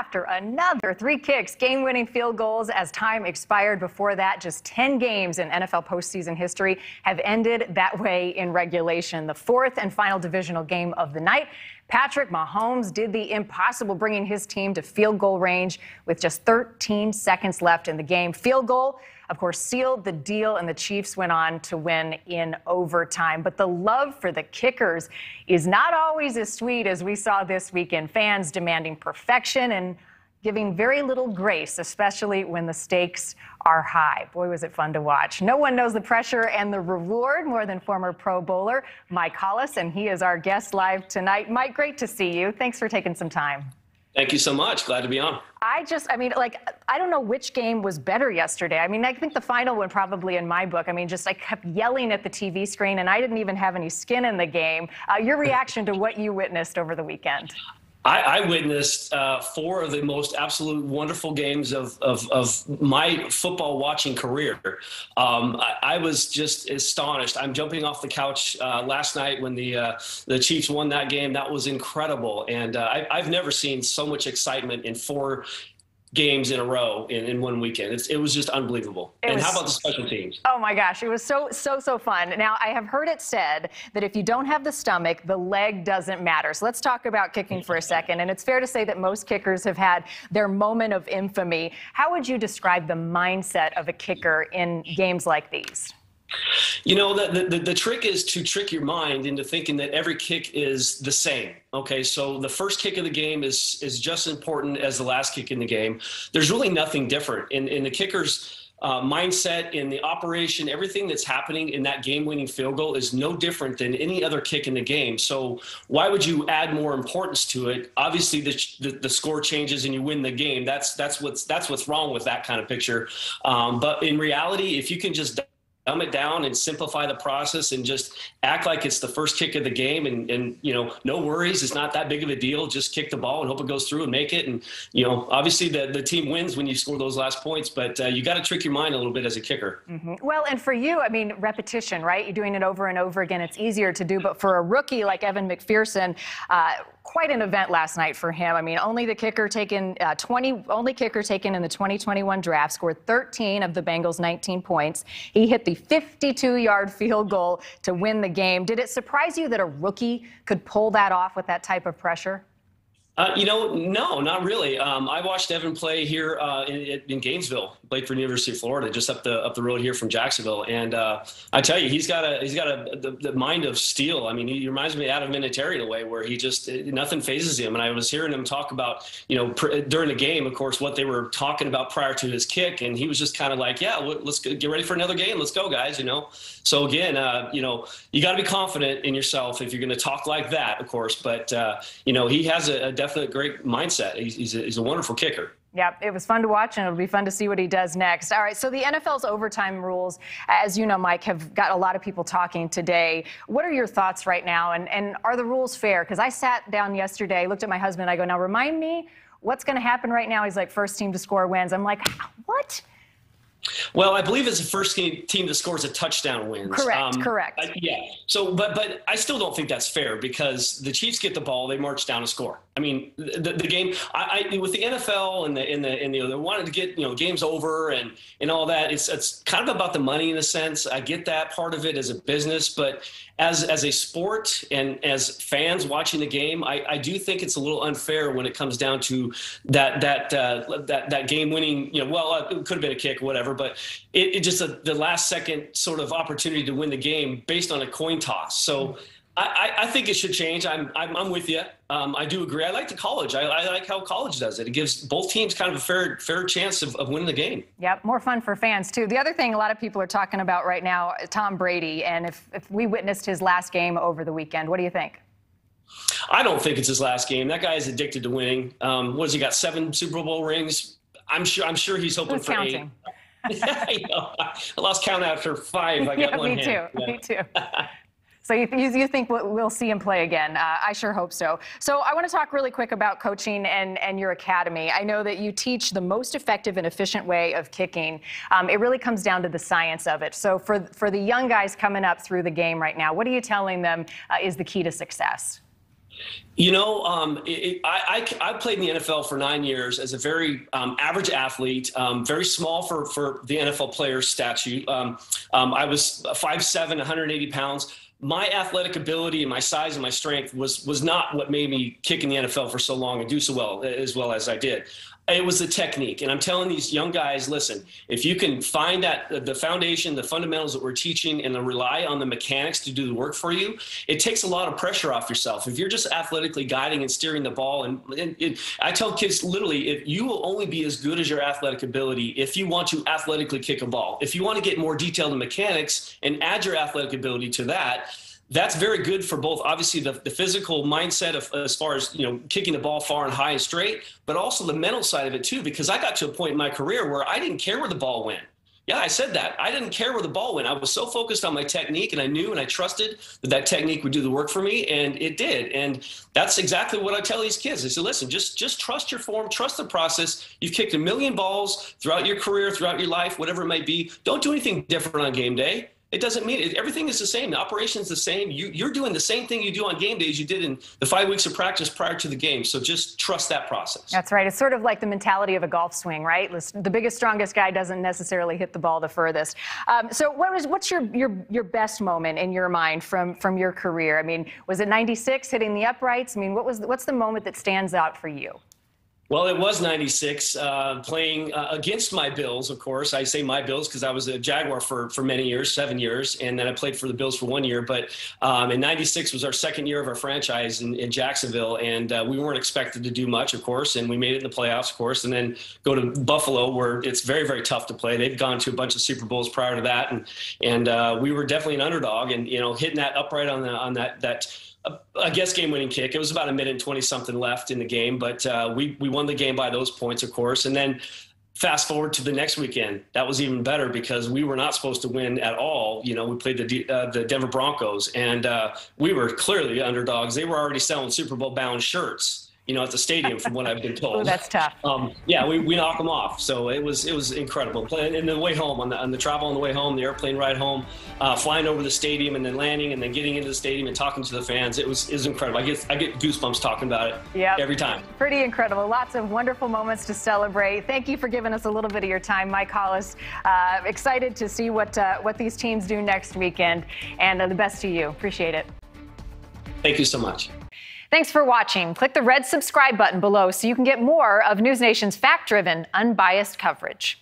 after another. 3 kicks, game-winning field goals as time expired. Before that, just 10 games in NFL postseason history have ended that way in regulation. The 4th and final divisional game of the night, Patrick Mahomes did the impossible, bringing his team to field goal range with just 13 seconds left in the game. Field goal, of course, sealed the deal, and the Chiefs went on to win in overtime. But the love for the kickers is not always as sweet as we saw this weekend. Fans demanding perfection and giving very little grace, especially when the stakes are high. Boy, was it fun to watch. No one knows the pressure and the reward more than former Pro Bowler Mike Hollis, and he is our guest live tonight. Mike, great to see you. Thanks for taking some time. Thank you so much. Glad to be on. I don't know which game was better yesterday. I mean, I think the final one probably in my book. I mean, just I kept yelling at the TV screen, and I didn't even have any skin in the game. Your reaction to what you witnessed over the weekend? I witnessed 4 of the most absolute wonderful games of my football watching career. I was just astonished. I'm jumping off the couch last night when the Chiefs won that game. That was incredible. And I've never seen so much excitement in 4 games in a row in one weekend. It was just unbelievable. And how about the special teams? Oh my gosh, it was so fun. Now, I have heard it said that if you don't have the stomach, the leg doesn't matter. So let's talk about kicking for a second. And it's fair to say that most kickers have had their moment of infamy. How would you describe the mindset of a kicker in games like these? You know, the trick is to trick your mind into thinking that every kick is the same. Okay, so the first kick of the game is just as important as the last kick in the game. There's really nothing different in the kicker's mindset, in the operation. Everything that's happening in that game-winning field goal is no different than any other kick in the game. So why would you add more importance to it? Obviously, the score changes and you win the game. That's what's wrong with that kind of picture. But in reality, if you can just dumb it down and simplify the process and just act like it's the first kick of the game and you know, no worries, it's not that big of a deal, just kick the ball and hope it goes through and make it. And you know, obviously the team wins when you score those last points, but you got to trick your mind a little bit as a kicker. Mm-hmm. Well, and for you, I mean, repetition, right? You're doing it over and over again, it's easier to do, but for a rookie like Evan McPherson, quite an event last night for him. I mean, only kicker taken in the 2021 draft, scored 13 of the Bengals' 19 points. He hit the 52-yard field goal to win the game. Did it surprise you that a rookie could pull that off with that type of pressure? You know, no, not really. I watched Evan play here in Gainesville, played for University of Florida, just up the road here from Jacksonville. And I tell you, he's got the mind of steel. I mean, he reminds me of Adam Vinatieri in a way where he just, nothing phases him. And I was hearing him talk about, you know, during the game, of course, what they were talking about prior to his kick. And he was just kind of like, yeah, let's get ready for another game. Let's go, guys, you know. So again, you know, you got to be confident in yourself if you're going to talk like that, of course. But, you know, he has a definitely a great mindset. He's a wonderful kicker. Yeah, it was fun to watch, and it'll be fun to see what he does next. All right, so the NFL's overtime rules, as you know, Mike, have got a lot of people talking today. What are your thoughts right now, and are the rules fair? Because I sat down yesterday, looked at my husband, I go, now remind me what's going to happen right now. He's like, first team to score wins. I'm like, what? Well, I believe it's the first team that scores a touchdown wins. Correct, correct. Yeah. So, but I still don't think that's fair because the Chiefs get the ball, they march down and score. I mean, the game with the NFL and they wanted to get, you know, games over and all that. It's kind of about the money in a sense. I get that part of it as a business, but as a sport and as fans watching the game, I do think it's a little unfair when it comes down to that game winning. You know, well, it could have been a kick, whatever, but it just the last second sort of opportunity to win the game based on a coin toss. So. I think it should change. I'm with you. I do agree. I like the college. I like how college does it. It gives both teams kind of a fair chance of winning the game. Yep, more fun for fans, too. The other thing a lot of people are talking about right now, Tom Brady, and if we witnessed his last game over the weekend, what do you think? I don't think it's his last game. That guy is addicted to winning. What has he got, 7 Super Bowl rings? I'm sure he's hoping for counting? 8. You know, I lost count after 5. I got one me hand. Too. Yeah. Me too. So you think we'll see him play again? I sure hope so. So I want to talk really quick about coaching and your academy. I know that you teach the most effective and efficient way of kicking. It really comes down to the science of it. So for the young guys coming up through the game right now, what are you telling them is the key to success? You know, I played in the NFL for 9 years as a very average athlete, very small for the NFL player's statute. I was 5'7", 180 pounds. My athletic ability and my size and my strength was not what made me kick in the NFL for so long and do so well as I did. It was the technique. And I'm telling these young guys, listen, if you can find that the foundation, the fundamentals that we're teaching, and then rely on the mechanics to do the work for you, it takes a lot of pressure off yourself. If you're just athletically guiding and steering the ball, and I tell kids literally, if you will only be as good as your athletic ability if you want to athletically kick a ball. If you want to get more detailed in mechanics and add your athletic ability to that, that's very good for both, obviously, the physical mindset of, as far as, you know, kicking the ball far and high and straight, but also the mental side of it, too, because I got to a point in my career where I didn't care where the ball went. Yeah, I said that. I didn't care where the ball went. I was so focused on my technique, and I knew and I trusted that that technique would do the work for me, and it did. And that's exactly what I tell these kids. I said, listen, just trust your form, trust the process. You've kicked 1,000,000 balls throughout your career, throughout your life, whatever it might be. Don't do anything different on game day. It doesn't mean it. Everything is the same. The operation's the same. You're doing the same thing you do on game days you did in the 5 weeks of practice prior to the game. So just trust that process. That's right. It's sort of like the mentality of a golf swing, right? Listen, the biggest, strongest guy doesn't necessarily hit the ball the furthest. So what's your best moment in your mind from your career? I mean, was it 96 hitting the uprights? I mean, what's the moment that stands out for you? Well, it was 96, playing against my Bills, of course. I say my Bills because I was a Jaguar for many years, 7 years, and then I played for the Bills for 1 year. But in 96 was our second year of our franchise in Jacksonville, and we weren't expected to do much, of course, and we made it in the playoffs, of course, and then go to Buffalo, where it's very, very tough to play. They've gone to a bunch of Super Bowls prior to that, and we were definitely an underdog, and, you know, hitting that upright on that I guess game-winning kick. It was about 1:20-something left in the game, but we won the game by those points, of course. And then fast forward to the next weekend, that was even better because we were not supposed to win at all. You know, we played the Denver Broncos, and we were clearly underdogs. They were already selling Super Bowl-bound shirts, you know, at the stadium, from what I've been told. Oh, that's tough. Yeah, we knock them off. So it was incredible. And the way home, on the travel on the way home, the airplane ride home, flying over the stadium and then landing and then getting into the stadium and talking to the fans, it was incredible. I get goosebumps talking about it every time. Pretty incredible. Lots of wonderful moments to celebrate. Thank you for giving us a little bit of your time, Mike Hollis. Excited to see what these teams do next weekend. And the best to you. Appreciate it. Thank you so much. Thanks for watching. Click the red subscribe button below so you can get more of News Nation's fact-driven, unbiased coverage.